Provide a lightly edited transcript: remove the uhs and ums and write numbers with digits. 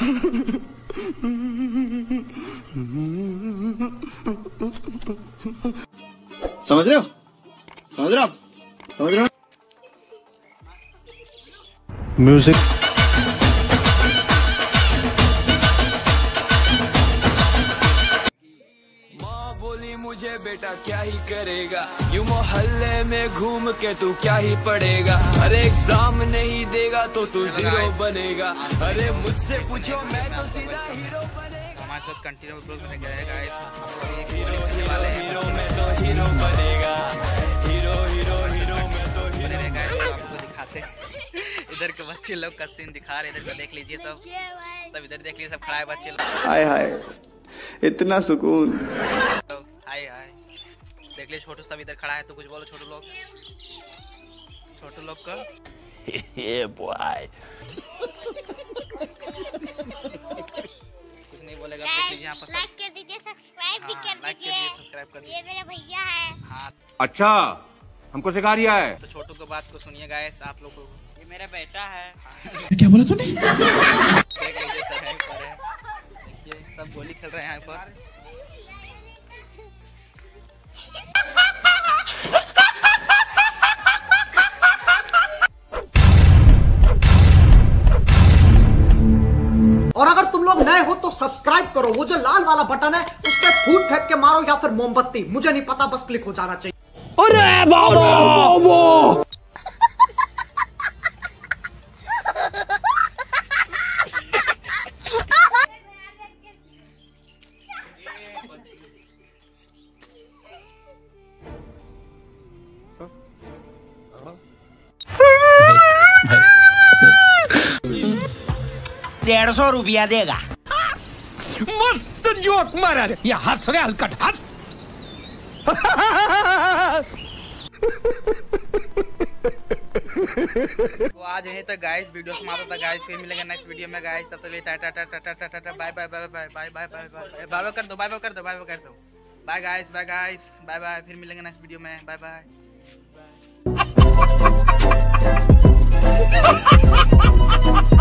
समझ रहे हो? समझ रहे हो? समझ रहे हो? म्यूजिक मुझे बेटा क्या ही करेगा, यूं मोहल्ले में घूम के तू क्या ही पढ़ेगा। अरे एग्जाम नहीं देगा तो तू जीरो बनेगा। अरे मुझसे पूछो मैं तो सीधा हीरो बनेगा। हमारे साथ कंटिन्यू ब्लॉग में क्या है गाइस, हीरो मैं तो हीरो बनेगा। हीरो मैं तो हीरो बनेगा। आपको दिखाते हैं इधर के बच्चे लोग का सीन दिखा रहे, इधर देख लीजिए। सब इधर देख लीजिए, सब खड़ा है बच्चे लोग। हाय हाय इतना सुकून। हाय हाय देख ले, छोटू सब इधर खड़ा है, तो कुछ बोलो छोटू लोग का। ये बॉय कुछ नहीं बोलेगा। यहाँ पर लाइक कर दीजिए, सब्सक्राइब भी कर दीजिए। ये मेरा भैया है। हाँ अच्छा, हमको सिखा रिया है। तो छोटू की बात को सुनिए गाइस आप लोग। ये मेरा बेटा है। क्या बोला तूने? सब गोली खेल रहे हैं यहाँ पर। और अगर तुम लोग नए हो तो सब्सक्राइब करो, वो जो लाल वाला बटन है उस पे फूट फेंक के मारो या फिर मोमबत्ती, मुझे नहीं पता, बस क्लिक हो जाना चाहिए। अरे बाबा ₹150 देगा। मस्त जोक मारा रे, ये हंस रहे हलकट हंस। वो आज यहीं तक गाइस वीडियो समाप्त होता है गाइस, फिर मिलेंगे नेक्स्ट वीडियो में गाइस। तब तक Tata Tata Tata Tata bye bye bye bye bye bye bye bye कर दो, बाय बाय कर दो, बाय बाय कर दो, bye guys, bye guys, bye bye. फिर मिलेंगे नेक्स्ट वीडियो में, बाय बाय।